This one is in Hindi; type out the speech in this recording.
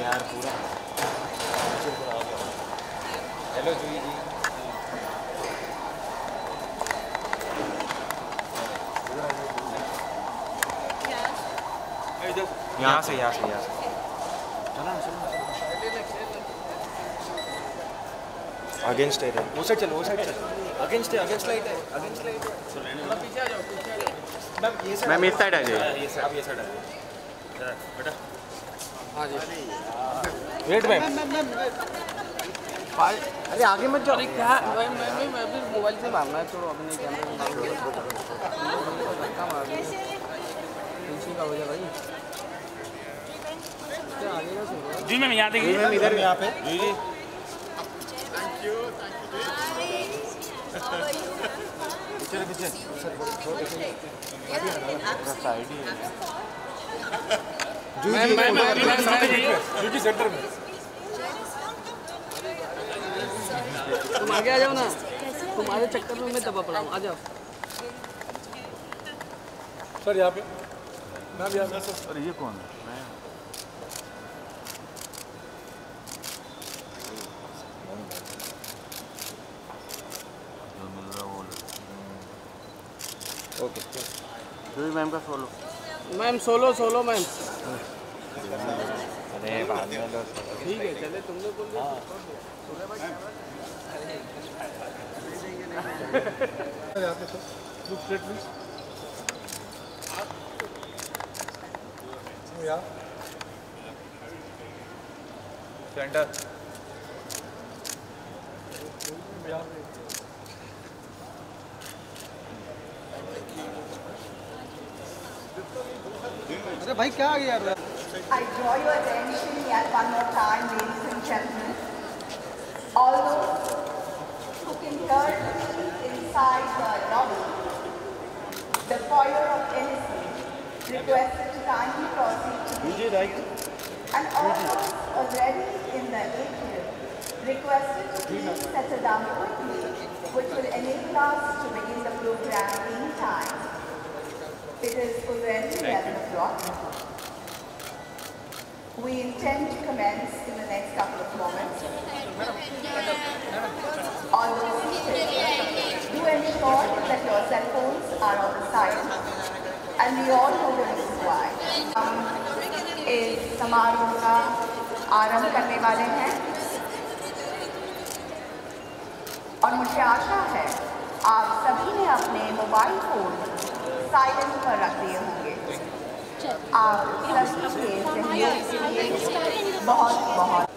यार पूरा। हेलो जूही जी, यहाँ से अगेंस्ट है, वो साइड चलो अगेंस्ट लाइट है, चलो थोड़ा पीछे आ जाओ, मैम इस साइड आ जाइए, आप ये साइड आ जाइए जरा बेटा। हां जी वेट मैम, अरे आगे मत जाओ, अरे क्या मैं भी मोबाइल से मारना है, छोड़ो अपने कैमरा का हो जाए भाई जी। मैम यहां देखिए, मैम इधर यहां पे जी। जूही सेंटर में तुम आगे आ जाओ ना, तुम्हारे चक्कर में मैं दबा पड़ा हूँ, आ जाओ सर यहाँ पे। मैम यहाँ सर, ये कौन है? ओके जूही मैम का सोलो मैम। अरे बाद में लो, ठीक है चले, तुम लोग बोल दो सेंटर भाई क्या आ गया यार। I draw your attention yet one more time, ladies and gentlemen. All those who can hear inside the lobby, the foyer of innocence, requested to kindly proceed to the atrium, and all those already in the atrium, requested to please settle down quickly, which will enable us to begin the program in time. It is already 11 o'clock. We intend to commence in the next couple of moments. All those who do ensure that your cell phones are on the silent, and we all know the reason why. इस समारोह का आरंभ करने वाले हैं, और मुझे आशा है आप सभी ने अपने मोबाइल फोन साइलेंट पर रख दिए होंगे। आप सभी के सहयोग के लिए बहुत बहुत